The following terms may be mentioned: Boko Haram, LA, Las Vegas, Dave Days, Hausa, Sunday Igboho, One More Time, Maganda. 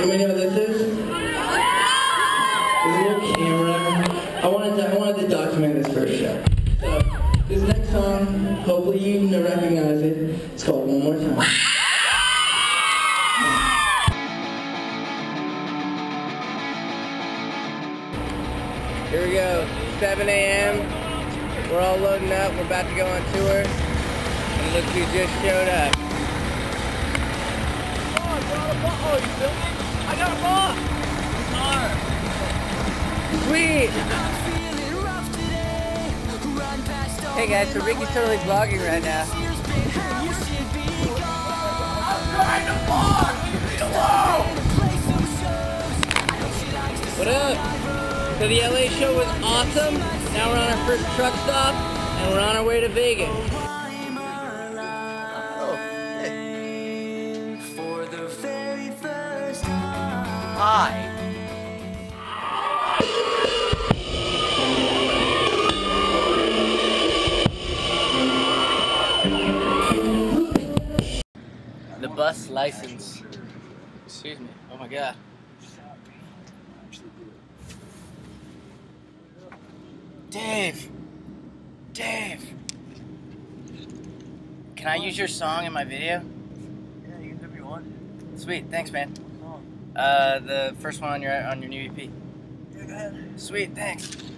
You know what this is? Yeah. This is a camera. I wanted to document this first show. So this next song, hopefully you can recognize it. It's called One More Time. Here we go, 7 a.m. We're all loading up. We're about to go on tour. And look who just showed up. Oh, you feel me? I got a ball! Sweet! Hey guys, so Ricky's totally vlogging right now. What up? So the LA show was awesome. Now we're on our first truck stop and we're on our way to Vegas. Hi. The bus license. Excuse me. Oh my god. Dave. Dave. Can I use your song in my video? Yeah, you can do whatever you want. Sweet. Thanks, man. The first one on your new EP. Yeah, go ahead. Sweet, thanks.